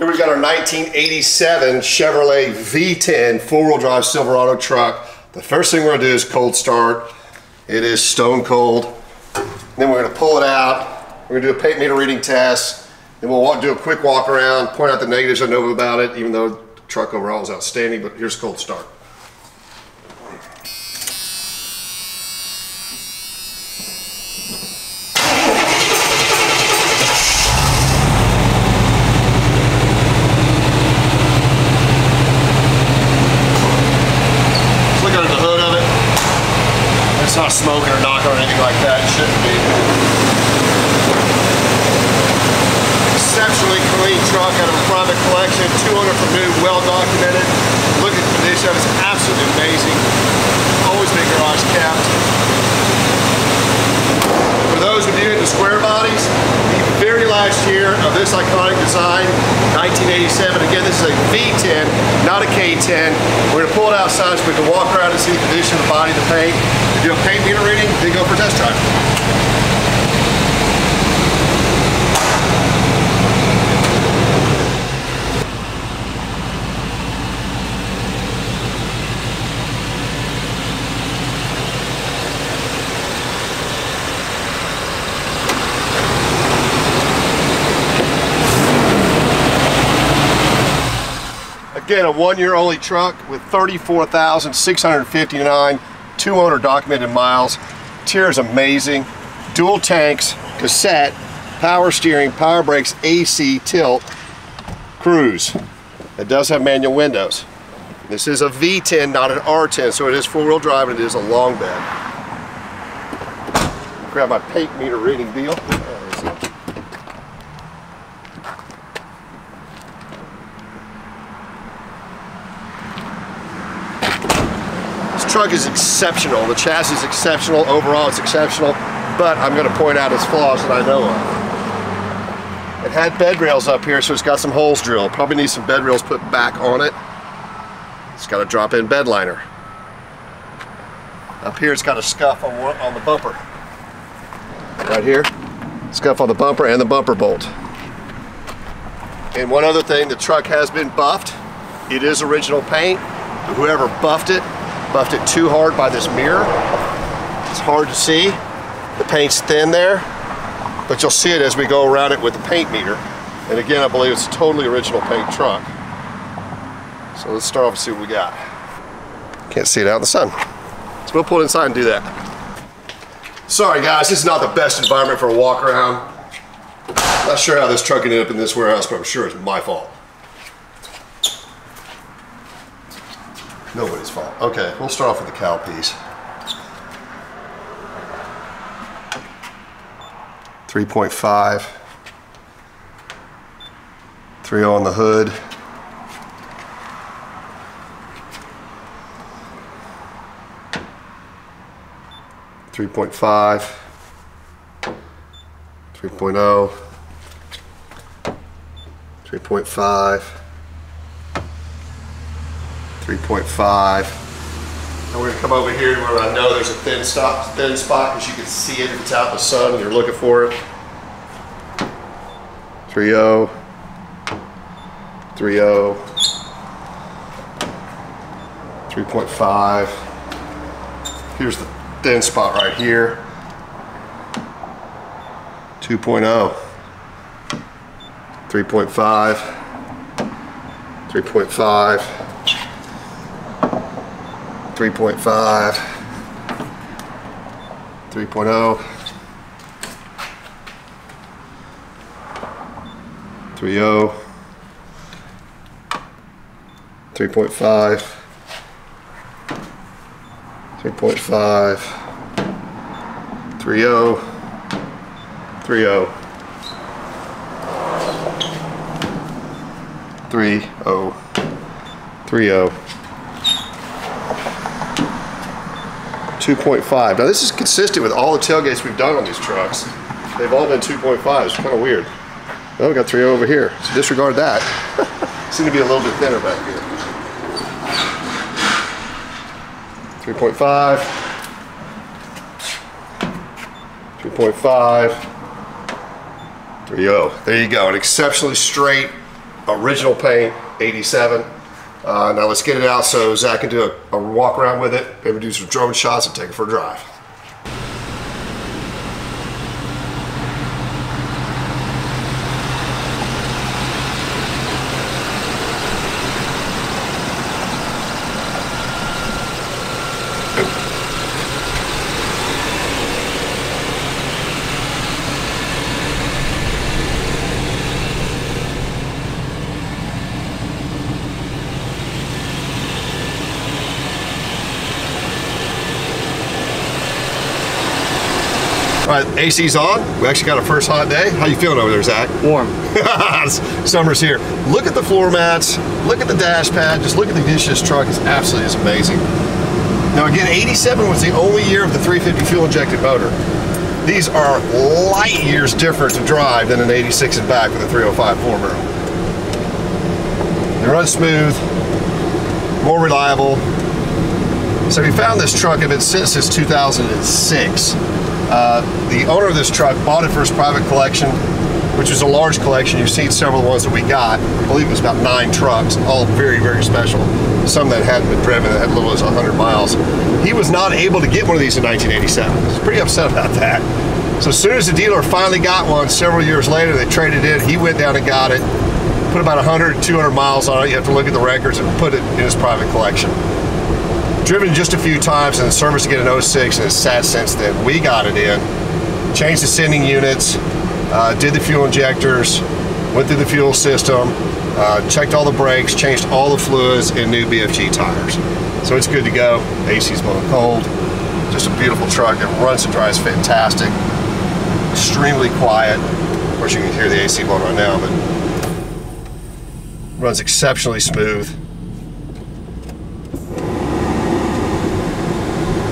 Here we've got our 1987 Chevrolet V10 four-wheel drive Silverado truck. The first thing we're going to do is cold start. It is stone cold. Then we're going to pull it out. We're going to do a paint meter reading test. Then we'll do a quick walk around, point out the negatives I know about it, even though the truck overall is outstanding, but here's cold start. It's not smoking or knocking or anything like that. It shouldn't be. Exceptionally clean truck out of a private collection. 200 from new, well documented. Look at the condition. It's absolutely amazing. Always been garage capped. For those of you into square bodies, the very last year of this iconic design, 1987. Again, this is a V10, not a K10. We're going to pull it outside so we can walk around and see the condition of the body, the paint. Do a paint meter reading, then go for a test drive. Again, a one-year only truck with 34,659 200 documented miles. Tier is amazing. Dual tanks, cassette, power steering, power brakes, AC, tilt, cruise. It does have manual windows. This is a V10, not an R10, so it is four-wheel drive and it is a long bed. Grab my paint meter reading deal. This truck is exceptional. The chassis is exceptional. Overall, it's exceptional, but I'm going to point out its flaws that I know of. It had bed rails up here, so it's got some holes drilled. Probably needs some bed rails put back on it. It's got a drop-in bed liner. Up here, it's got a scuff on the bumper. Right here, scuff on the bumper and the bumper bolt. And one other thing, the truck has been buffed. It is original paint. Whoever buffed it too hard by this mirror. It's hard to see. The paint's thin there, but you'll see it as we go around it with the paint meter. And again, I believe it's a totally original paint truck. So let's start off and see what we got. Can't see it out in the sun. So we'll pull it inside and do that. Sorry guys, this is not the best environment for a walk around. Not sure how this truck ended up in this warehouse, but I'm sure it's my fault. Nobody's fault. Okay, we'll start off with the cowl piece. 3.5. 3.0 on the hood. .5. 3.0. 3.5. 3.5. Now we're gonna come over here where I know there's a thin spot because you can see it if it's out in the sun and you're looking for it. 3.0, 3.0, 3.5. Here's the thin spot right here. 2.0, 3.5, 3.5. 3.5, 3.0, 3.0, 3.5, 3.5, 3.0, 3.0, 3.0, 3.0. 2.5. Now this is consistent with all the tailgates we've done on these trucks. They've all been 2.5. It's kind of weird. Oh, we got 3.0 over here. So disregard that. Seemed to be a little bit thinner back here. 3.5. 3.5. 3.0. There you go. An exceptionally straight original paint, 87. Now let's get it out so Zach can do a walk around with it, maybe do some drone shots and take it for a drive. All right, AC's on. We actually got our first hot day. How you feeling over there, Zach? Warm. Summer's here. Look at the floor mats. Look at the dash pad. Just look at the condition this truck is absolutely just amazing. Now again, 87 was the only year of the 350 fuel injected motor. These are light years different to drive than an 86 and back with a 305 4 barrel. They run smooth, more reliable. So we found this truck, it's been since 2006. The owner of this truck bought it for his private collection, which is a large collection. You've seen several ones that we got. I believe it was about 9 trucks, all very, very special. Some that hadn't been driven, that had little as 100 miles. He was not able to get one of these in 1987. He was pretty upset about that. So as soon as the dealer finally got one, several years later, they traded it. He went down and got it, put about 100, 200 miles on it. You have to look at the records and put it in his private collection. Driven just a few times and the service to get an 06, and it's sat since then. We got it in, changed the sending units, did the fuel injectors, went through the fuel system, checked all the brakes, changed all the fluids, and new BFG tires. So it's good to go. AC's blowing cold. Just a beautiful truck. It runs and drives fantastic. Extremely quiet. Of course, you can hear the AC blowing right now, but runs exceptionally smooth.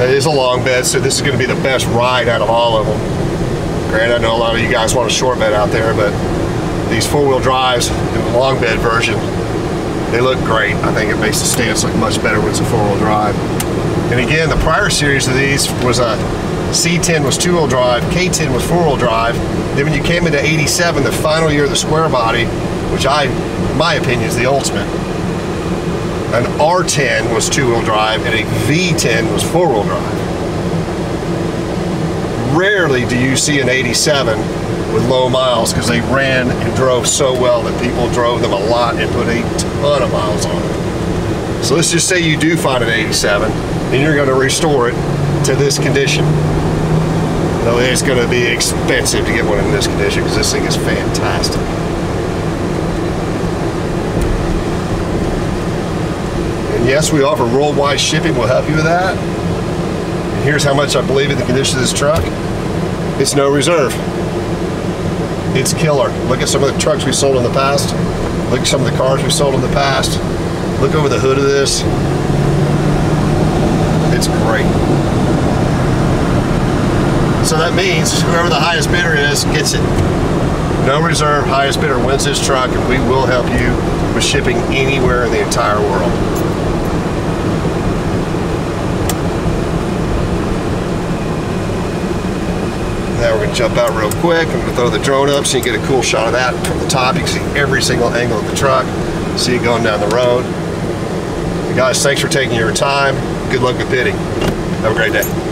It is a long bed, so this is going to be the best ride out of all of them. Granted, I know a lot of you guys want a short bed out there, but these four-wheel drives in the long bed version, they look great. I think it makes the stance look much better when it's a four-wheel drive. And again, the prior series of these was a C10 was two-wheel drive, K10 was four-wheel drive. Then when you came into 87, the final year of the square body, which in my opinion, is the ultimate. An R10 was two-wheel drive and a V10 was four-wheel drive. Rarely do you see an 87 with low miles because they ran and drove so well that people drove them a lot and put a ton of miles on it. So let's just say you do find an 87 and you're going to restore it to this condition. Now it's going to be expensive to get one in this condition because this thing is fantastic. Yes, we offer worldwide shipping. We'll help you with that. And here's how much I believe in the condition of this truck. It's no reserve. It's killer. Look at some of the trucks we sold in the past. Look at some of the cars we sold in the past. Look over the hood of this. It's great. So that means whoever the highest bidder is gets it. No reserve, highest bidder wins this truck, and we will help you with shipping anywhere in the entire world. Now we're going to jump out real quick. I'm going to throw the drone up so you can get a cool shot of that from the top. You can see every single angle of the truck. See it going down the road. Guys, thanks for taking your time. Good luck with bidding. Have a great day.